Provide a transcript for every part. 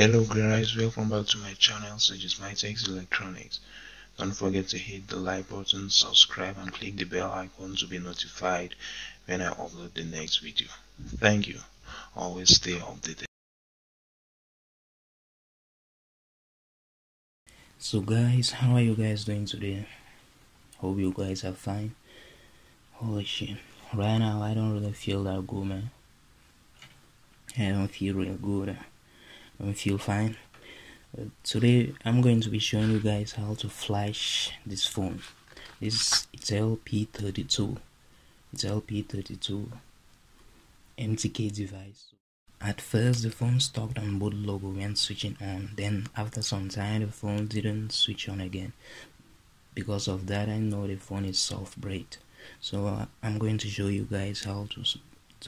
Hello guys, welcome back to my channel, such as MTK Electronics. Don't forget to hit the like button, subscribe and click the bell icon to be notified when I upload the next video. Thank you. Always stay updated. So guys, how are you guys doing today? Hope you guys are fine. Holy shit. Right now I don't really feel that good, man. I don't feel real good. I feel fine. Today I'm going to be showing you guys how to flash this phone. It's Itel P32. It's Itel P32 MTK device. At first the phone stopped on boot logo when switching on. Then after some time the phone didn't switch on again. Because of that I know the phone is soft boot. So I'm going to show you guys how to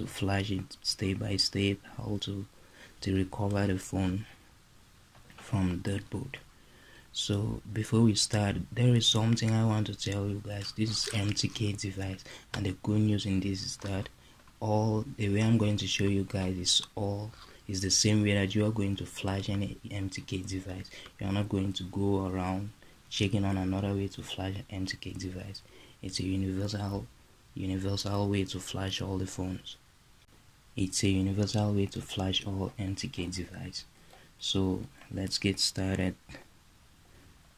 flash it step by step, how to recover the phone from that boot. So before we start, there is something I want to tell you guys. This is MTK device, and the good news in this is that all the way I'm going to show you guys is the same way that you are going to flash any MTK device. You are not going to go around checking on another way to flash an MTK device. It's a universal way to flash all the phones. It's a universal way to flash all MTK devices. So let's get started.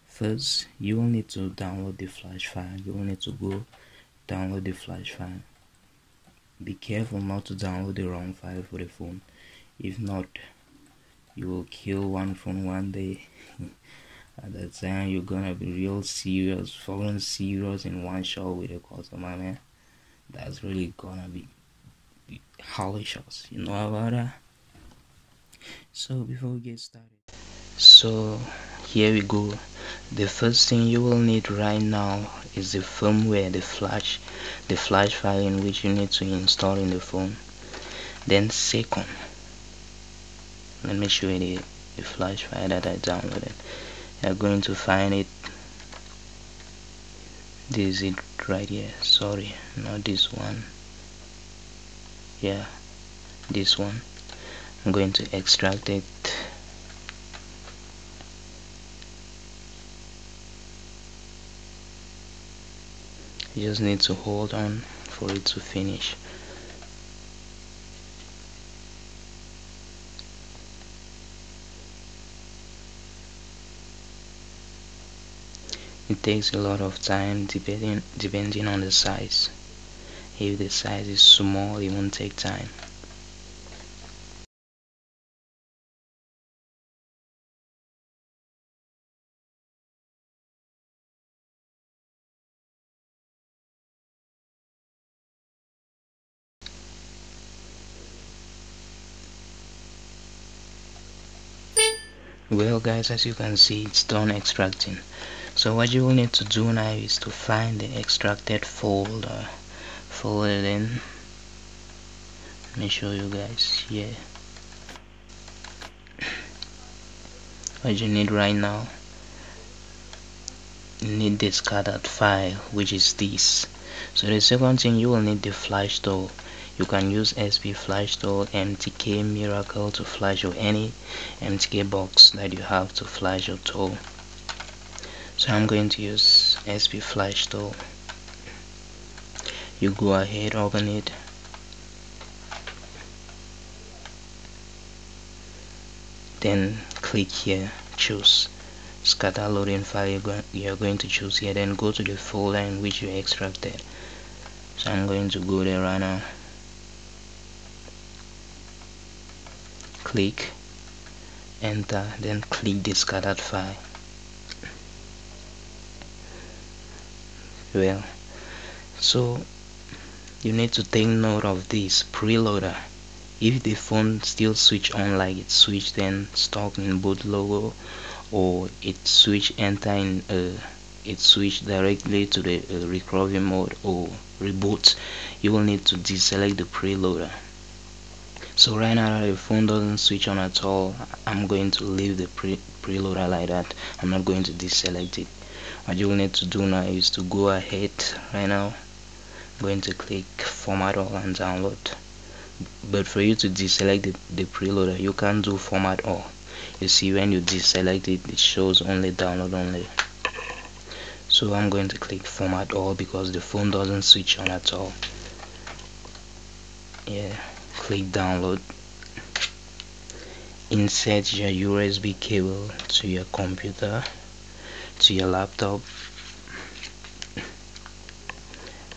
First, you will need to download the flash file. You will need to go download the flash file. Be careful not to download the wrong file for the phone. If not, you will kill one phone one day. At that time, you're gonna be real serious, falling serious in one shot with a customer, man. That's really gonna be holy shots, you know about that. So before we get started, so here we go. The first thing you will need right now is the firmware, the flash file in which you need to install in the phone. Then second, let me show you the flash file that I downloaded. You're going to find it. This is it right here. Sorry, not this one. Yeah, this one. I'm going to extract it. You just need to hold on for it to finish. It takes a lot of time depending on the size. If the size is small, it won't take time. Well guys, as you can see, it's done extracting. So what you will need to do now is to find the extracted folder. Fold it in. Let me show you guys here. What you need right now, you need the scattered file, which is this. So the second thing, you will need the flash tool. You can use sp flash tool, mtk miracle to flash, or any mtk box that you have to flash your tool. So I'm going to use sp flash tool. You go ahead, open it. Then click here, choose scatter loading file. You're going to choose here, then go to the folder in which you extracted. So I'm going to go there right now. Click, enter, then click the scattered file. Well, so you need to take note of this preloader. If the phone still switch on like it switched then stock in boot logo, or it switch enter in it switch directly to the recovery mode or reboot, you will need to deselect the preloader. So right now the phone doesn't switch on at all. I'm going to leave the preloader like that. I'm not going to deselect it. What you will need to do now is to go ahead right now. Going to click format all and download. But for you to deselect the preloader, you can't do format all. You see, when you deselect it, it shows only download only. So I'm going to click format all because the phone doesn't switch on at all. Yeah, click download. Insert your USB cable to your computer, to your laptop.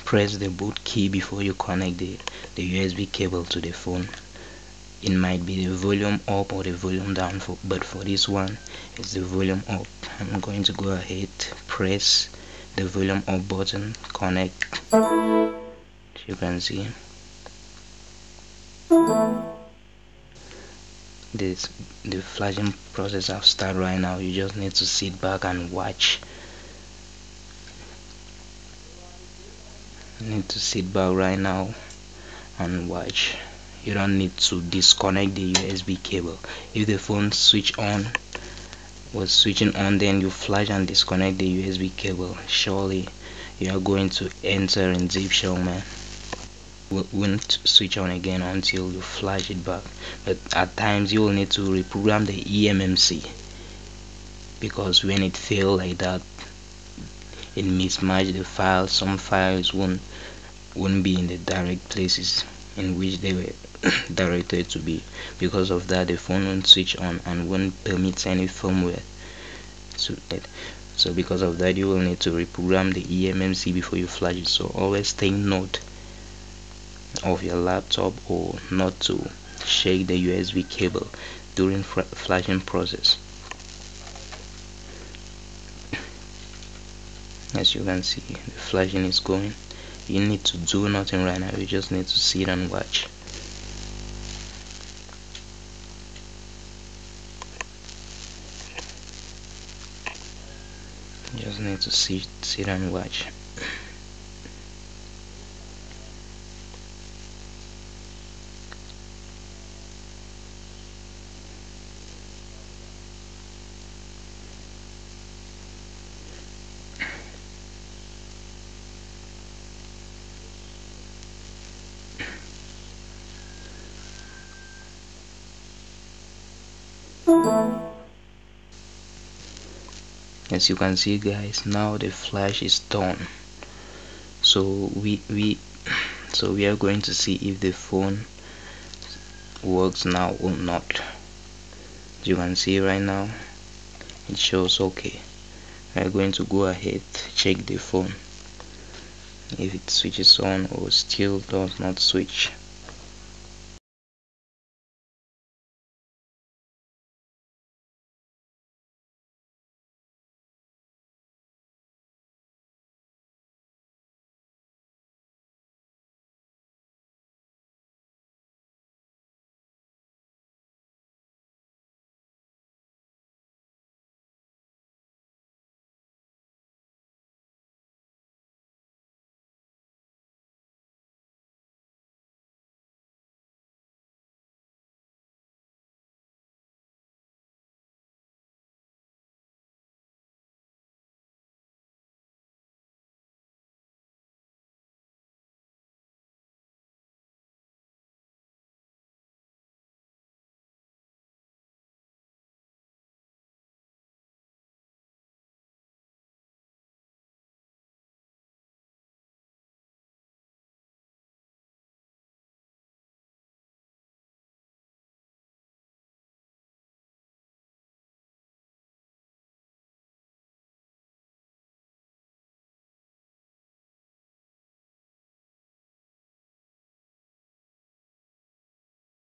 Press the boot key before you connect the USB cable to the phone. It might be the volume up or the volume down, but for this one it's the volume up. I'm going to go ahead, press the volume up button, connect. You can see this, the flashing process has started right now. You just need to sit back and watch. You need to sit back right now and watch. You don't need to disconnect the USB cable. If the phone was switching on, then you flash and disconnect the USB cable. Surely you are going to enter in deep shock, man. Won't switch on again until you flash it back. But at times you will need to reprogram the eMMC, because when it fails like that, it mismatches the files. Some files won't be in the direct places in which they were directed to be. Because of that, the phone won't switch on and won't permit any firmware to it. So because of that, you will need to reprogram the eMMC before you flash it. So always take note of your laptop or not to shake the USB cable during flashing process. As you can see, the flashing is going. You need to do nothing right now. You just need to sit and watch. You just need to sit and watch. As you can see, guys, now the flash is done. So we are going to see if the phone works now or not. As you can see right now, it shows okay. We are going to go ahead, check the phone if it switches on or still does not switch.